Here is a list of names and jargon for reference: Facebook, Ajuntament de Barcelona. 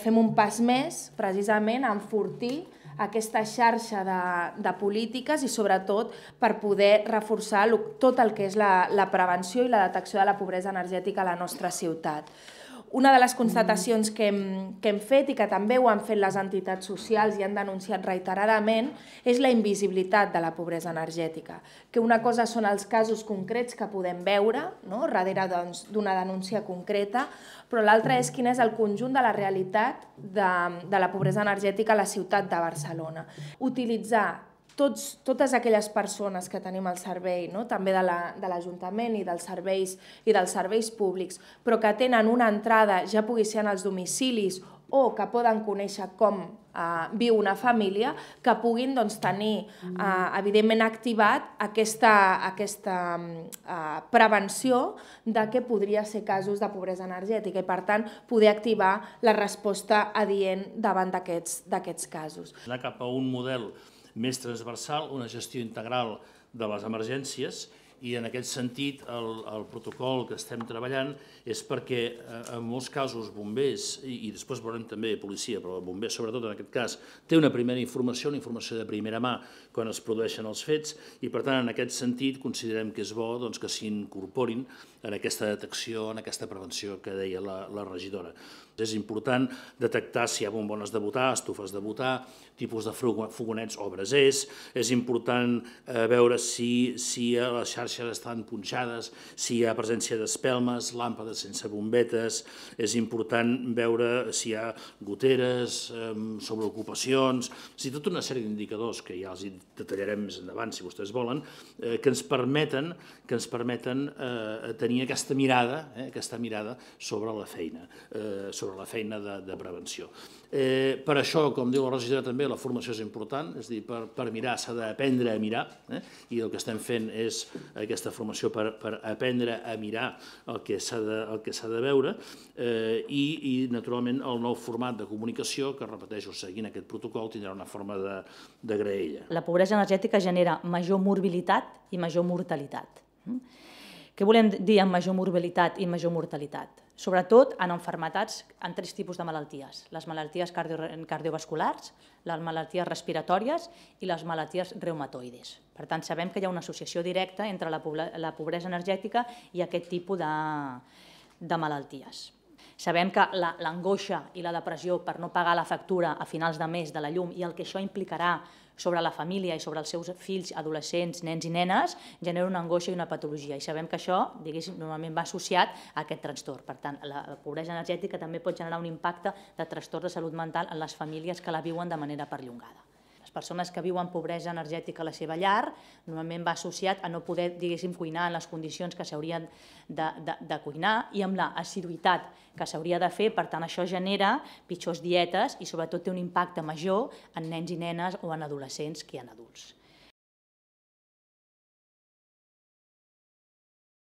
Fem un pas més, precisament, a enfortir aquesta xarxa de polítiques i, sobretot, per poder reforçar tot el que és la prevenció i la detecció de la pobresa energètica a la nostra ciutat. Una de les constatacions que hem fet i que també ho han fet les entitats socials i han denunciat reiteradament és la invisibilitat de la pobresa energètica, que una cosa són els casos concrets que podem veure darrere d'una denúncia concreta, però l'altra és quin és el conjunt de la realitat de la pobresa energètica a la ciutat de Barcelona. Utilitzar totes aquelles persones que tenim al servei, també de l'Ajuntament i dels serveis públics, però que tenen una entrada, ja pugui ser en els domicilis o que poden conèixer com viu una família, que puguin tenir, evidentment, activat aquesta prevenció de que podria ser casos de pobresa energètica i, per tant, poder activar la resposta adient davant d'aquests casos. Anar cap a un model més transversal, una gestió integral de les emergències, i en aquest sentit el protocol que estem treballant és perquè en molts casos bombers, i després veurem també policia, però bombers sobretot en aquest cas, té una primera informació, una informació de primera mà quan es produeixen els fets, i per tant en aquest sentit considerem que és bo que s'incorporin en aquesta detecció, en aquesta prevenció que deia la regidora. És important detectar si hi ha bombones de butà, estufes de butà, tipus de fogonets o brasers, és important veure si les xarxes estan punxades, si hi ha presència d'espelmes, làmpades sense bombetes, és important veure si hi ha goteres, sobreocupacions, tota una sèrie d'indicadors que ja els detallarem més endavant, si vostès volen, que ens permeten tenir aquesta mirada sobre la feina de prevenció. Per això, com diu la regidora també, la formació és important, és a dir, per mirar s'ha d'aprendre a mirar, i el que estem fent és aquesta formació per aprendre a mirar el que s'ha de veure i, naturalment, el nou format de comunicació que, repeteixo, seguint aquest protocol tindrà una forma de graella. La pobresa energètica genera major morbiditat i major mortalitat. Què volem dir amb major morbiditat i major mortalitat? Sobretot en malalties, en tres tipus de malalties: les malalties cardiovasculars, les malalties respiratòries i les malalties reumatoides. Per tant, sabem que hi ha una associació directa entre la pobresa energètica i aquest tipus de malalties. Sabem que l'angoixa i la depressió per no pagar la factura a finals de mes de la llum i el que això implicarà sobre la família i sobre els seus fills, adolescents, nens i nenes, genera una angoixa i una patologia. I sabem que això, diguéssim, normalment va associat a aquest trastorn. Per tant, la pobresa energètica també pot generar un impacte de trastorn de salut mental en les famílies que la viuen de manera perllongada. Les persones que viuen pobresa energètica a la seva llar normalment va associat a no poder, diguéssim, cuinar en les condicions que s'haurien de cuinar i amb l'assiduïtat que s'hauria de fer. Per tant, això genera pitjors dietes i, sobretot, té un impacte major en nens i nenes o en adolescents que en adults.